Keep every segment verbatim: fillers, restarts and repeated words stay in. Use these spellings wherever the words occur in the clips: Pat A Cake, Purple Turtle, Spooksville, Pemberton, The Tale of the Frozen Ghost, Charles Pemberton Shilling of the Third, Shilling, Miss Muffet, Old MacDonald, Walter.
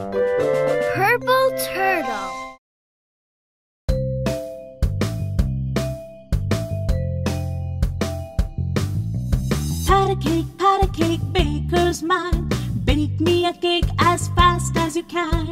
Purple Turtle. Pat a cake, pat a cake, baker's mine. Bake me a cake as fast as you can.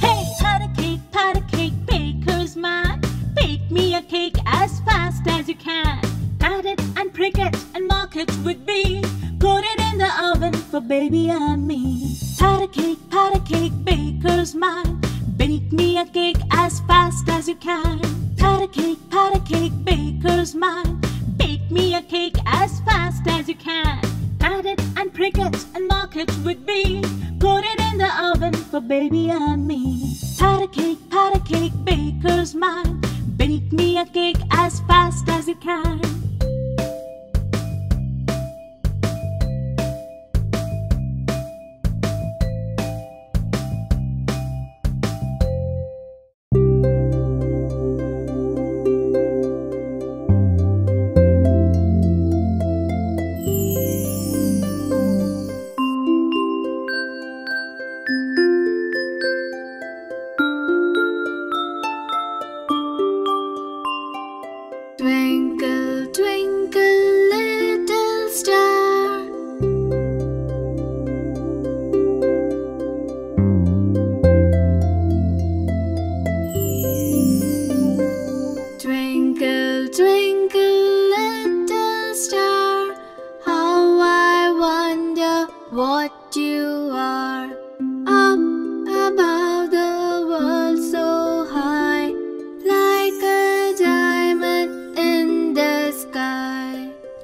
Hey, pat a cake, pat a cake, baker's mine. Bake me a cake as fast as you can. Pat it and prick it and mark it with B. Put it in the oven for baby and me. Pat a cake, pat a cake, baker's mine. Bake me a cake as fast as you can. Pat a cake, pat a cake, baker's mine. Bake me a cake as fast as you can. Pat it and prick it and mark it with B. Put it in the oven for baby and me. Pat a cake, pat a cake, baker's mine. Bake me a cake as fast as you can. Twinkle, twinkle, little star. Twinkle, twinkle, little star, how I wonder what you are. Up above the world so high, like a diamond.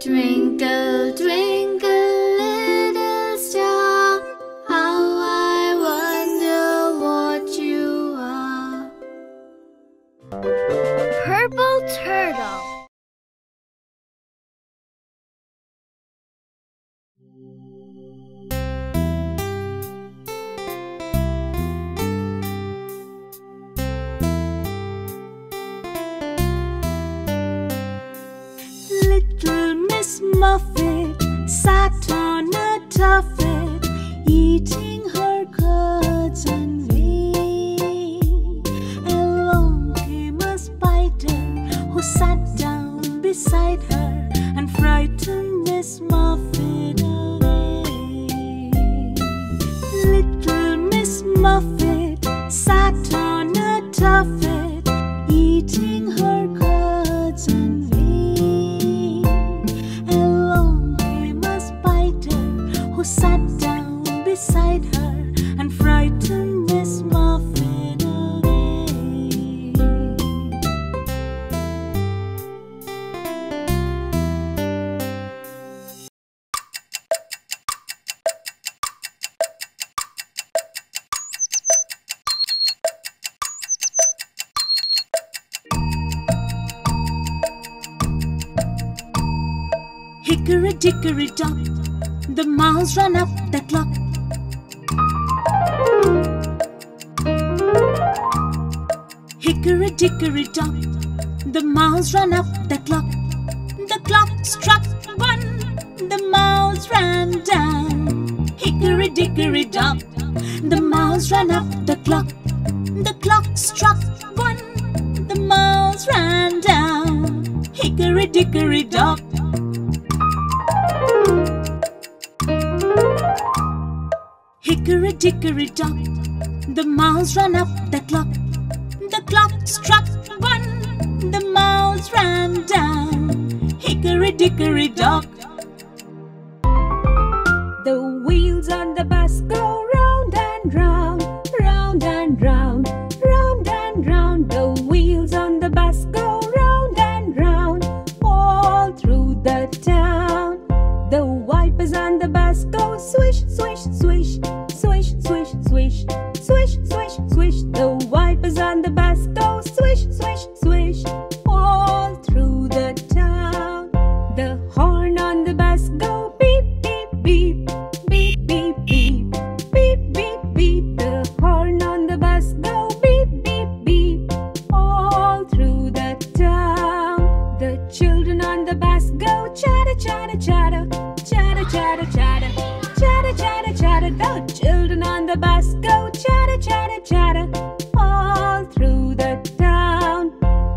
Twinkle, twinkle, little star, how I wonder what you are. Purple Turtle. Muffet sat on a tuffet, eating her curds and whey. Along came a spider who sat down beside her and frightened Miss Muffet away. Little Miss Muffet sat on a tuffet, eating her curds and whey. Sat down beside her and frightened Miss Muffet away. Hickory dickory dock, the mouse ran up the clock. Hickory dickory dock, the mouse ran up the clock. The clock struck one, the mouse ran down. Hickory dickory dock, the mouse ran up the clock. The clock struck one, the mouse ran down. Hickory dickory dock. Hickory dickory dock, the mouse ran up the clock. The clock struck one, the mouse ran down. Hickory dickory dock. The wheels on the bus go round and round, round and round, round and round. The wheels on the bus go round and round, all through the town. The wipers on the bus go swish, swish, swish. Swish, swish, swish, swish, swish, swish. The wipers on the bus go swish, swish, swish, all through the town. The horn on the bus go beep, beep, beep, beep, beep, beep, beep, beep, beep. The horn on the bus go beep, beep, beep, all through the town. The children on the bus go chatter, chatter, chatter, chatter, chatter, chatter, chatter, chatter, chatter. The children on the bus go chatter, chatter, chatter all through the town.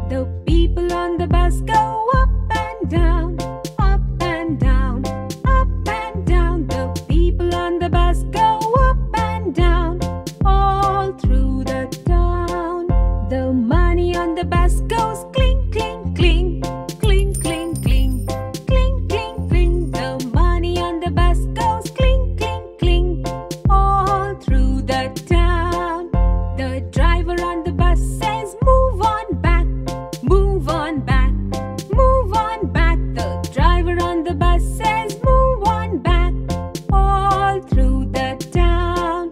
The people on the bus go up and down, up and down, up and down. The people on the bus go up and down all through the town. The money on the bus goes clink, clink, clink, clink, clink, clink, clink, clink, clink. The money on the bus goes clink, through the town. The driver on the bus says, move on back, move on back, move on back. The driver on the bus says, move on back, all through the town.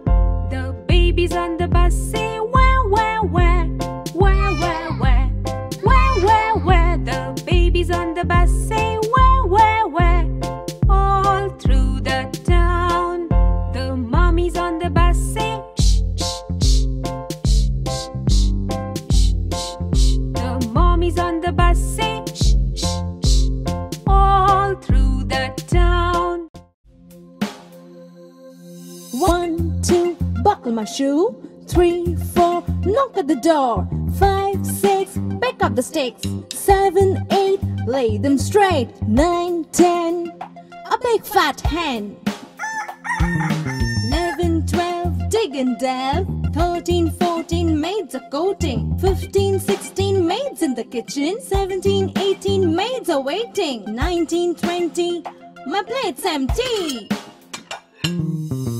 The babies on the bus say, where, where, where, where, where, where, where, where, where. The babies on the bus say, where, where, where, all through the town. The mummies on the bus say, shh, shh, shh, shh, shh, shh, shh. The mommies on the bus say, shh, shh, shh, all through the town. One, two, buckle my shoe. Three, four, knock at the door. Five, six, pick up the sticks. Seven, eight, lay them straight. Nine, ten, a big fat hen. eleven, twelve, dig and delve. Thirteen, fourteen, maids are courting. Fifteen, sixteen, maids in the kitchen. Seventeen, eighteen, maids are waiting. Nineteen, twenty, my plate's empty.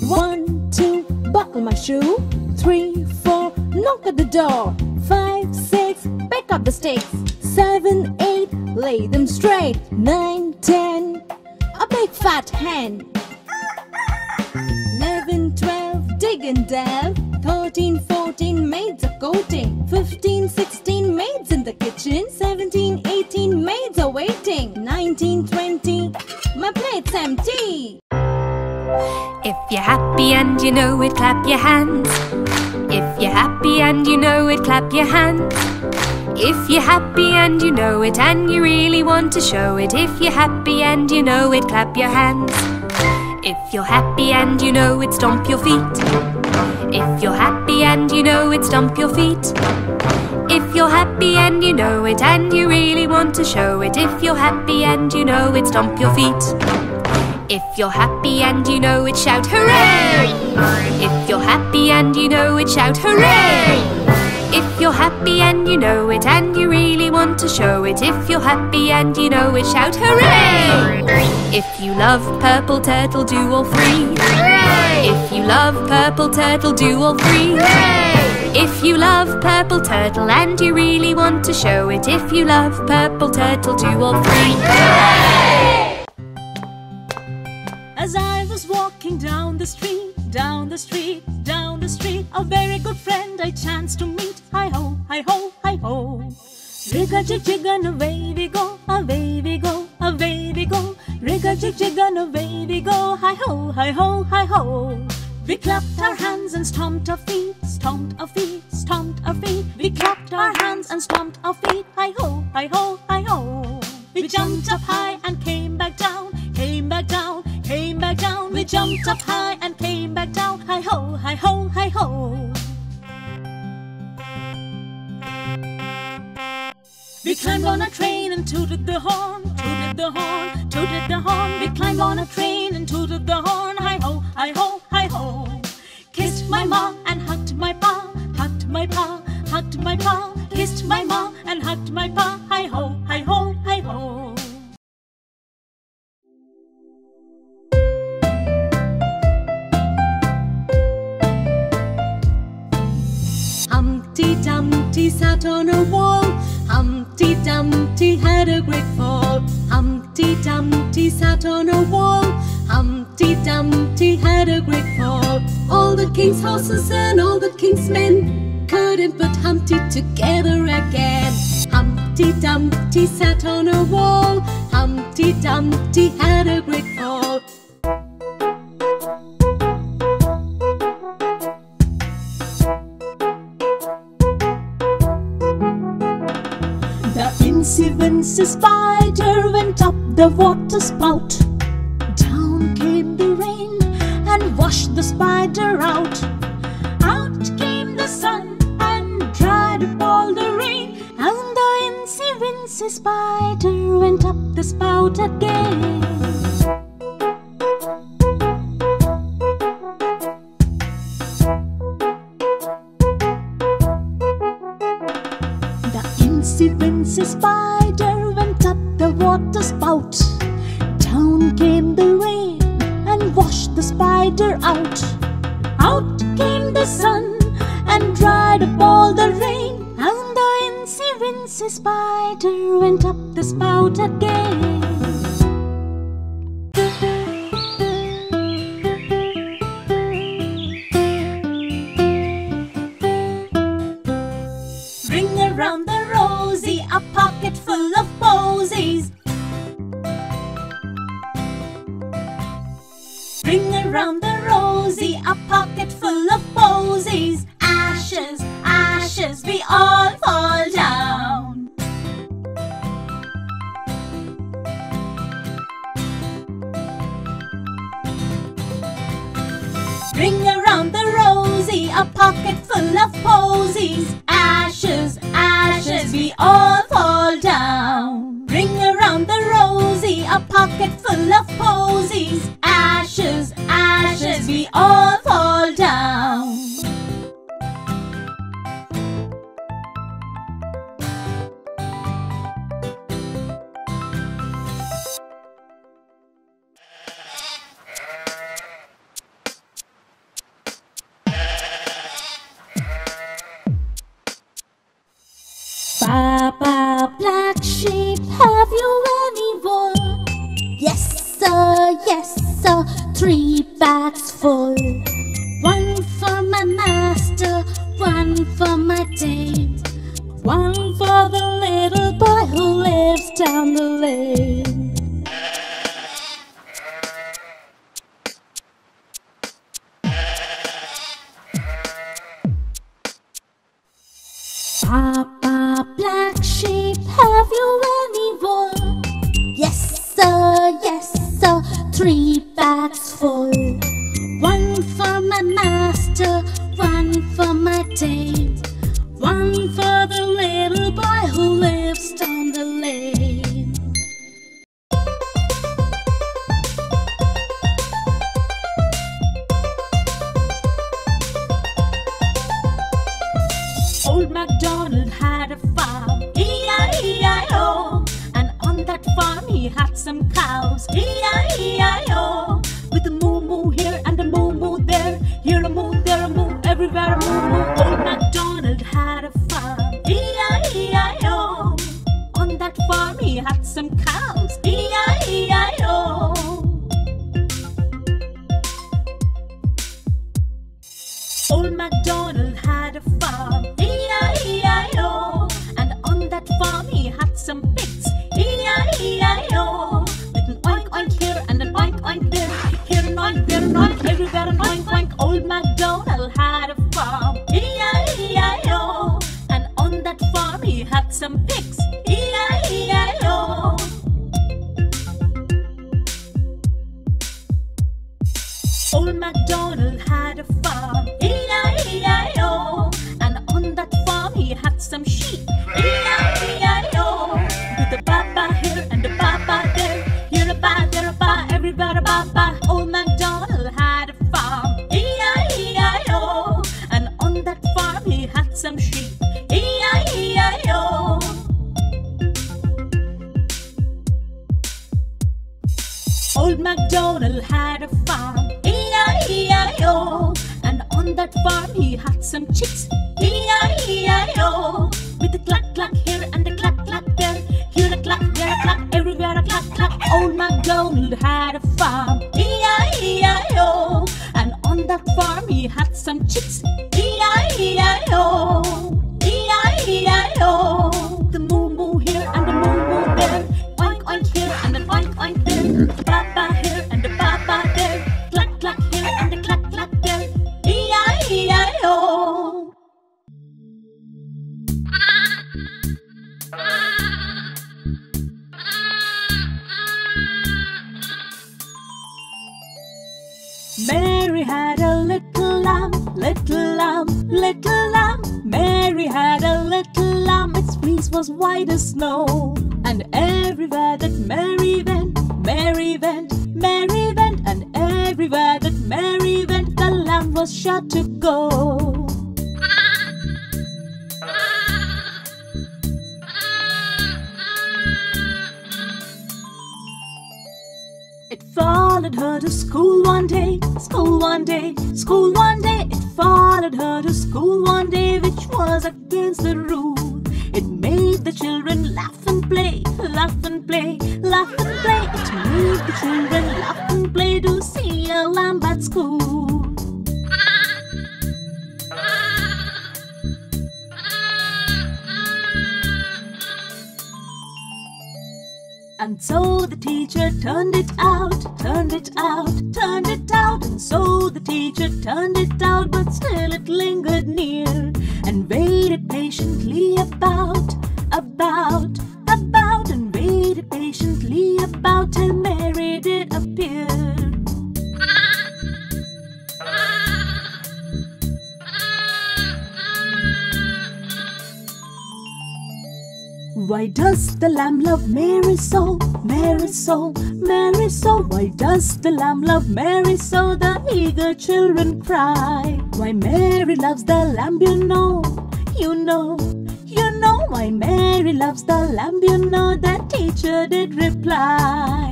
One, two, buckle my shoe. Three, four, knock at the door. Five, six, pick up the sticks. Seven, eight, lay them straight. Nine, ten, a big fat hen. Eleven, twelve, dig and delve. Thirteen, fourteen, maids are courting. Fifteen, sixteen, maids in the kitchen. Seventeen, eighteen, maids are waiting. Nineteen, twenty, my plate's empty. If you're happy and you know it, clap your hands. If you're happy and you know it, clap your hands. If you're happy and you know it, and you really want to show it. If you're happy and you know it, clap your hands. If you're happy and you know it, stomp your feet. If you're happy and you know it, stomp your feet. If you're happy and you know it, and you really want to show it. If you're happy and you know it, stomp your feet. If you're happy and you know it, shout hooray! If you're happy and you know it, shout hooray! If you're happy and you know it, and you really want to show it. If you're happy and you know it, shout hooray! If you love Purple Turtle, do all three. Hooray! If you love Purple Turtle, do all three. Hooray! If you love Purple Turtle and you really want to show it. If you love Purple Turtle, do all three. Hooray! As I was walking down the street, down the street, down the street, a very good friend I chanced to meet. Hi-ho, hi-ho, hi-ho. Rig-a-jig-jig and away we go, away we go, away we go. Rig-a-jig-jig and away we go, hi-ho, hi-ho, hi-ho. We clapped our hands and stomped our feet, stomped our feet, stomped our feet. We clapped our hands and stomped our feet, hi-ho, hi-ho, hi-ho. We jumped up high and came back down, came back down, came back down. We jumped up high and came back down, hi-ho, hi-ho, hi-ho. We climbed on a train and tooted the horn, tooted the horn, tooted the horn. We climbed on a train and tooted the horn, hi-ho, hi-ho, hi-ho. Kissed my ma and hugged my pa, hugged my pa, hugged my pa. Kissed my ma and hugged my pa, hi-ho, hi-ho, hi-ho. Humpty Dumpty sat on a wall. Humpty Dumpty had a great fall. Humpty Dumpty sat on a wall. Humpty Dumpty had a great fall. All the king's horses and all the king's men couldn't put Humpty together again. Humpty Dumpty sat on a wall. Humpty Dumpty had a great fall. The Vincy Spider went up the water spout. Down came the rain and washed the spider out. Out came the sun and dried up all the rain, and the incy wincy spider went up the spout again. The incy wincy spider went up the water spout. Down came the rain and washed the spider out. Out came the sun and dried up all the rain, and the incy wincy spider went up the spout again. Ring around the rosy, a pocket full of posies. Ring around the rosy, a pocket full of posies. Ashes, ashes, we all fall down. Ring around the rosy, a pocket full of posies. Ashes, ashes, we all fall down. Ring around the rosy, a pocket full of posies. Ashes, ashes, we all fall down. Papa Black Sheep, have you any wool? Yes sir, yes sir, three bags full. One for my master, one for my dame, one for the little boy who lives down the lane. Papa Black Sheep, have you any wool? Yes sir, yes sir, three bags full. One for my master, one for my dame, one for the little boy who lives down the lane. Old MacDonald had a farm, E I E I O, and on that farm he had some cows, E I E I O, with a moo-moo here and a moo-moo there, here a moo, there a moo, everywhere a moo-moo. Old MacDonald had a farm, E I E I O, on that farm he had some cows, E I E I O. Old MacDonald had a farm, E I E I O, and on that farm he had some pigs, E I E I O, with an oink oink here and an oink oink there, here an oink, there an oink, everywhere an oink oink. Old MacDonald had a farm, E I E I O, and on that farm he had some pigs, E I E I O. Old MacDonald had a farm, E I E I O, and on that farm he had some sheep, E I E I O, with a baba here and a baba there, here a ba, there a ba, everywhere a baba. Old MacDonald had a farm, E I E I O, and on that farm he had some sheep, E I E I O. Old MacDonald had a farm, E I E I O, and on that farm he had some chicks, E I E I O, with a clack clack here and a clack clack there, here a clack, there a clack, everywhere a clack clack. Old MacDonald had a farm, E I E I O, and on that farm he had some chicks, E I E I O, E I E I O, the moo moo here and the moo moo there, oink oink here and an oink oink there, the papa here and the papa there, clack clack here and the clack clack there, E I E I O. Man. little lamb, little lamb. Mary had a little lamb, its fleece was white as snow. And everywhere that Mary went, Mary went, Mary went, and everywhere that Mary went, the lamb was sure to go. It followed her to school one day, school one day, school one day. It followed her to school one day, which was against the rule. It made the children laugh and play, laugh and play, laugh and play. It made the children laugh and play to see a lamb at school. And so the teacher turned it out, turned it out, turned it out. And so the teacher turned it out, but still it lingered near. And waited patiently about, about, about. And waited patiently about till Mary did appear. Why does the lamb love Mary so, Mary so, Mary so? Why does the lamb love Mary so? The eager children cry. Why Mary loves the lamb, you know, you know, you know. Why Mary loves the lamb, you know, the teacher did reply.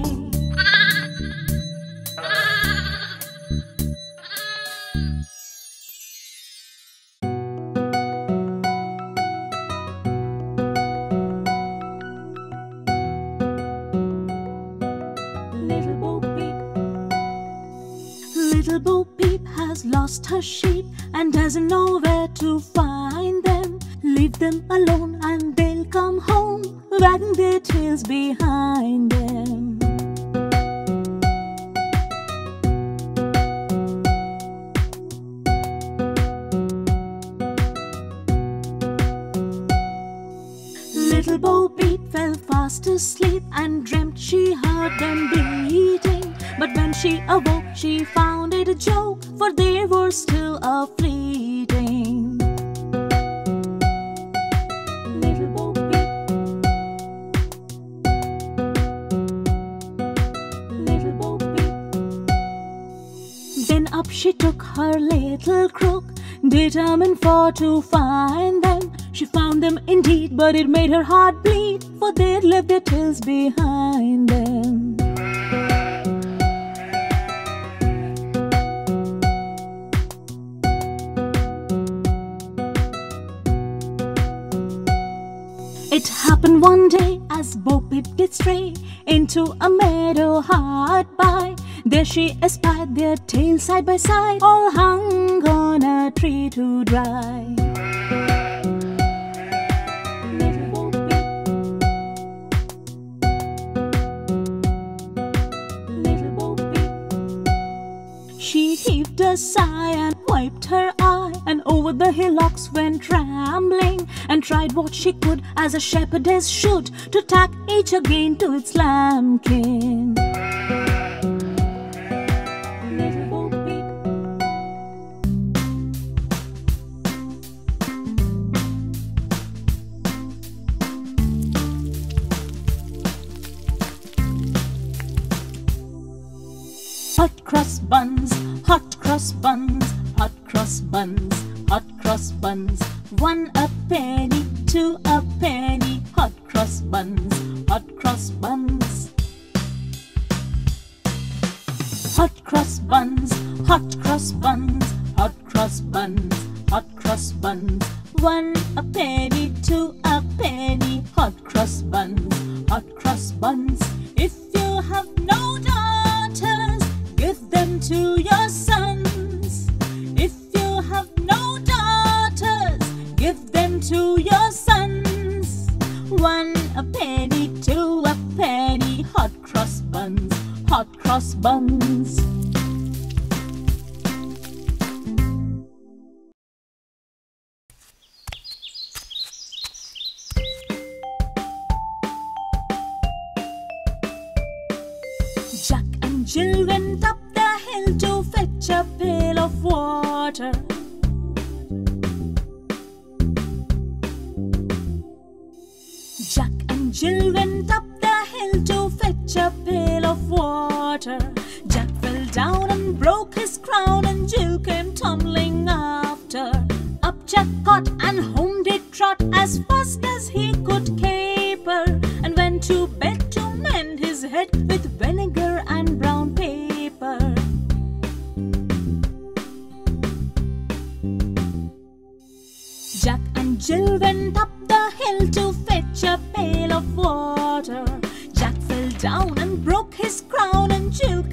Little Bo Peep has lost her sheep and doesn't know where to find them. Leave them alone and they'll come home, wagging their tails behind them. Little Bo Peep fell fast asleep and dreamt she heard them bleating. But when she awoke, she found it a joke, for they were still a-fleeting. Little Bo Peep, Little Bo Peep. Then up she took her little crook, determined for to find them. She found them indeed, but it made her heart bleed, for they'd left their tails behind them. It happened one day as Bo Peep did stray into a meadow hard by. There she espied their tails side by side, all hung on a tree to dry. Little Bo Peep, Little Bo Peep. She heaved a sigh and wiped her eye, and over the hillocks went rambling, and tried what she could, as a shepherdess should, to tack each again to its lambkin. Little Bo Peep. Hot cross buns, hot cross buns, hot cross buns, hot cross buns. One a penny, two a penny, hot cross buns, hot cross buns. Hot cross buns, hot cross buns, hot cross buns, hot cross buns. One a penny, two a penny, hot cross buns, hot cross buns. If you have no daughters, give them to your sons. If you have no daughters, give them to your sons. One a penny, two a penny, hot cross buns, hot cross buns. Jack and Jill went up the hill to fetch a pail of water. water. Jack fell down and broke his crown, and Jill came tumbling after. Up Jack got, and home did trot, as fast as he could caper, and went to bed to mend his head with vinegar and brown paper. Jack and Jill went up the hill to fetch a pail of water. Jack fell down and broke his crown, and Jill